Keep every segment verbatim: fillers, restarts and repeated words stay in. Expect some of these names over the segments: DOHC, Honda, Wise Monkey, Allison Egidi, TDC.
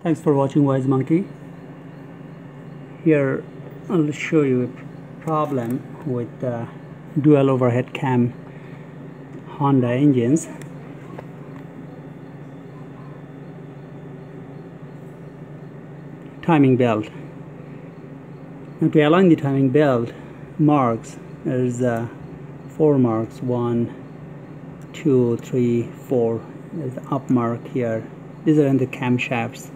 Thanks for watching Wise Monkey. Here I'll show you a problem with uh, dual overhead cam Honda engines. Timing belt. Now, to align the timing belt marks, there's uh, four marks, one, two, three, four. There's the up mark here. These are in the camshafts.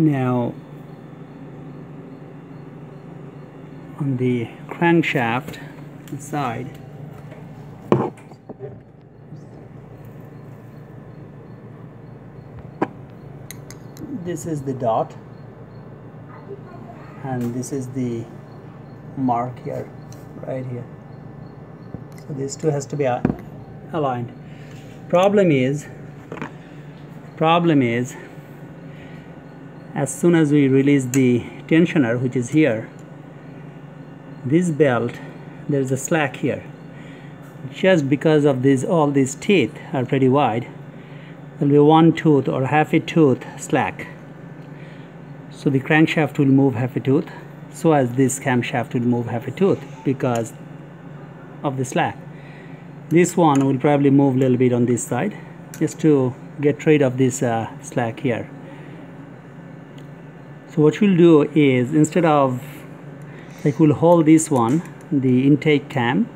Now, on the crankshaft side, this is the dot, and this is the mark here, right here. So these two has to be aligned. Problem is, problem is, as soon as we release the tensioner, which is here, this belt, there's a slack here. Just because of this, all these teeth are pretty wide, there'll be one tooth or half a tooth slack. So the crankshaft will move half a tooth, so as this camshaft will move half a tooth because of the slack. This one will probably move a little bit on this side, just to get rid of this uh, slack here. So what we'll do is, instead of, like, we'll hold this one, the intake cam,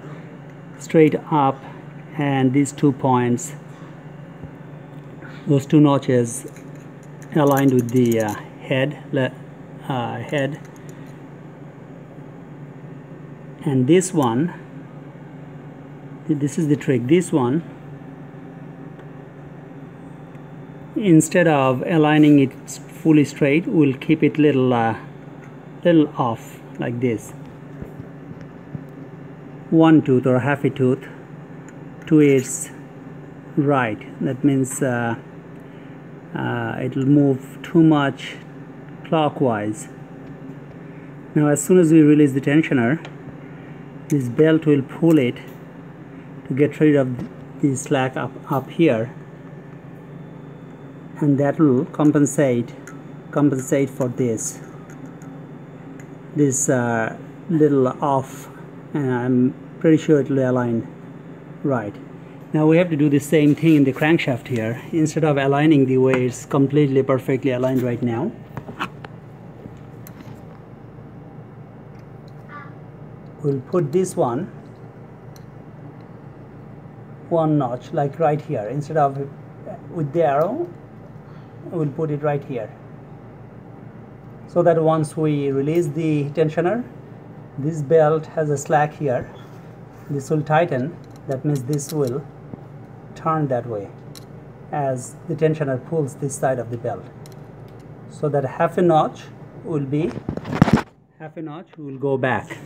straight up, and these two points, those two notches aligned with the uh, head, uh, head, and this one, this is the trick, this one, instead of aligning it fully straight, we'll keep it little, uh, little off, like this. One tooth or half a tooth to its right. That means uh, Uh, it'll move too much clockwise. Now, as soon as we release the tensioner, this belt will pull it to get rid of the slack up, up here, and that will compensate compensate for this this uh, little off, and I'm pretty sure it'll align right. Now we have to do the same thing in the crankshaft here. Instead of aligning the way it's completely perfectly aligned right now, we'll put this one one notch, like right here. Instead of with the arrow, we'll put it right here, so that once we release the tensioner, this belt has a slack here. This will tighten. That means this will turn that way as the tensioner pulls this side of the belt, so that half a notch will be half a notch will go back,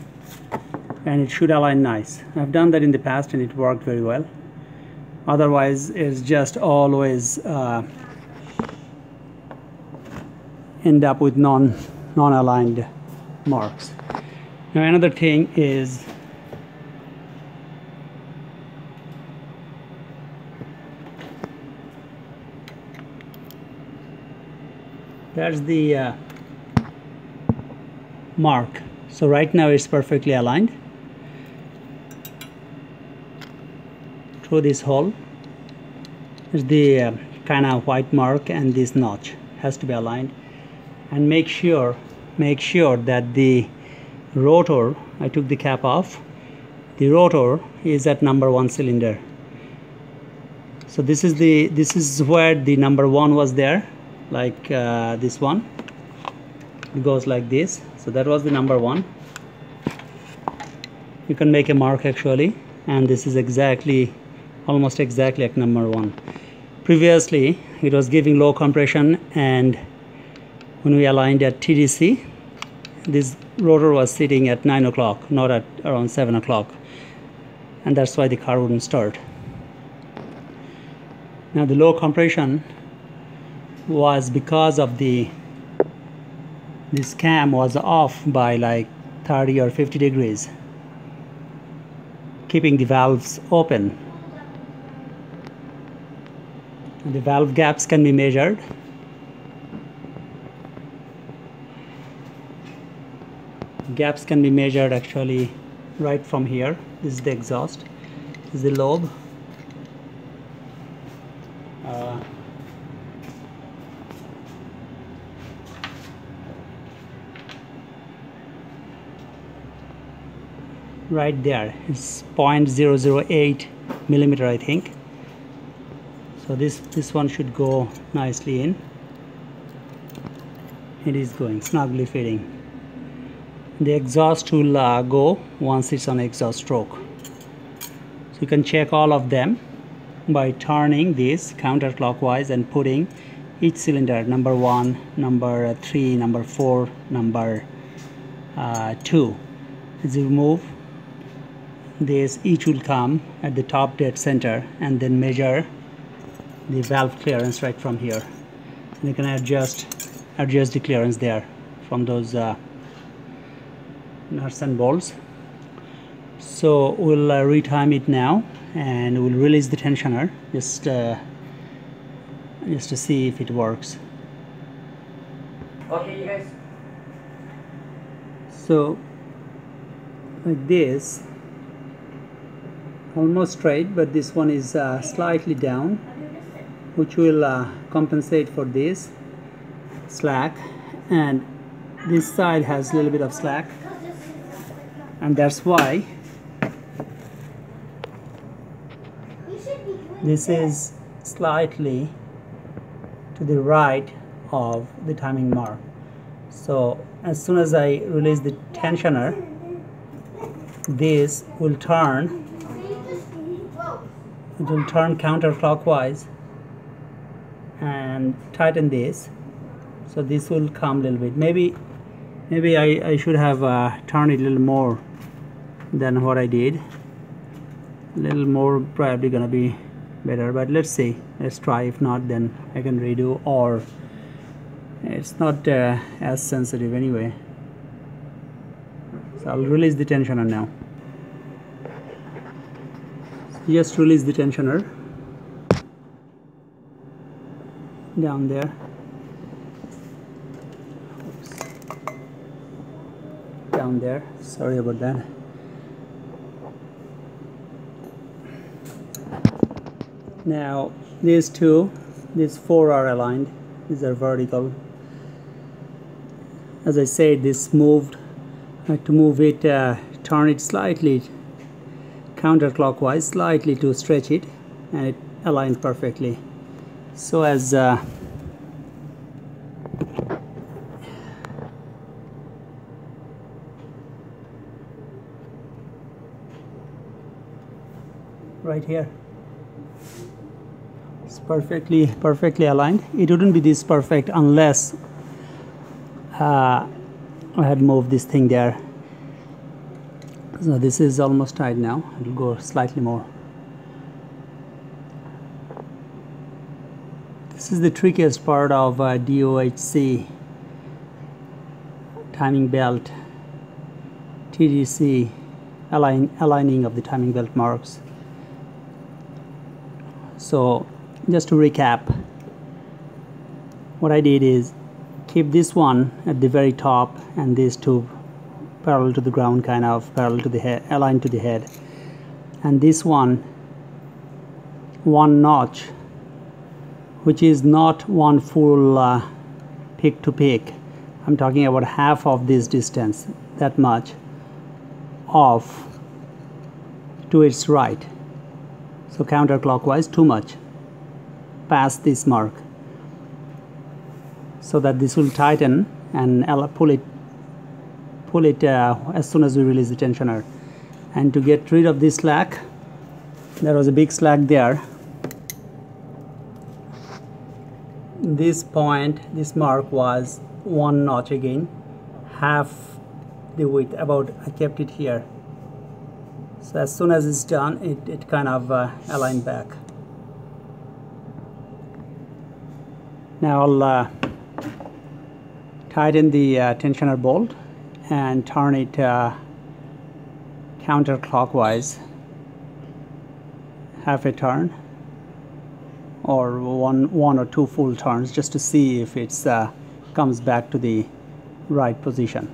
and it should align nice. I've done that in the past and it worked very well. Otherwise, it's just always uh, end up with non non-aligned marks. Now another thing is, there's the uh, mark. So right now it's perfectly aligned through this hole. There's the uh, kind of white mark, and this notch has to be aligned. And make sure make sure that the rotor, I took the cap off, the rotor is at number one cylinder. So this is the this is where the number one was there. Like uh, this one, it goes like this. So that was the number one. You can make a mark actually, and this is exactly, almost exactly at number one. Previously it was giving low compression, and when we aligned at T D C, this rotor was sitting at nine o'clock, not at around seven o'clock, and that's why the car wouldn't start. Now the low compression was because of the this cam was off by like thirty or fifty degrees, keeping the valves open. The valve gaps can be measured. Gaps can be measured actually right from here. This is the exhaust. This is the lobe. Uh, right there. It's zero point zero zero eight millimeter, I think. So this this one should go nicely in. It is going snugly fitting. The exhaust will uh, go once it's on exhaust stroke. So you can check all of them by turning this counterclockwise and putting each cylinder number one, number three, number four, number uh, two. As you move this, each will come at the top dead center, and then measure the valve clearance right from here, and you can adjust adjust the clearance there from those uh, nuts and bolts. So we'll uh, retime it now, and we'll release the tensioner just uh, just to see if it works. Okay, you guys, so like this, almost straight, but this one is uh, slightly down, which will uh, compensate for this slack, and this side has a little bit of slack, and that's why this is slightly to the right of the timing mark. So as soon as I release the tensioner, this will turn, it will turn counterclockwise and tighten this, so this will come a little bit. Maybe maybe I, I should have uh, turned it a little more than what I did. A little more probably gonna be better, but let's see, let's try. If not, then I can redo, or it's not uh, as sensitive anyway. So I'll release the tensioner now. Just release the tensioner down there. Oops. Down there. Sorry about that. Now these two, these four are aligned. These are vertical. As I said, this moved. I had to move it, uh, turn it slightly counterclockwise, slightly to stretch it, and it aligned perfectly. So as uh, right here, it's perfectly perfectly aligned. It wouldn't be this perfect unless uh, I had moved this thing there. So this is almost tight now. It will go slightly more. This is the trickiest part of uh, D O H C, timing belt, T D C, align, aligning of the timing belt marks. So just to recap, what I did is keep this one at the very top and these two parallel to the ground, kind of parallel to the head, aligned to the head, and this one one notch, which is not one full uh, peak to peak. I'm talking about half of this distance, that much off to its right. So counterclockwise, too much past this mark, so that this will tighten and pull it pull it uh, as soon as we release the tensioner. And to get rid of this slack, there was a big slack there. This point, this mark was one notch again, half the width, about I kept it here. So as soon as it's done, it, it kind of uh, aligned back. Now I'll uh, tighten the uh, tensioner bolt and turn it uh, counterclockwise, half a turn or one one or two full turns just to see if it's uh, comes back to the right position.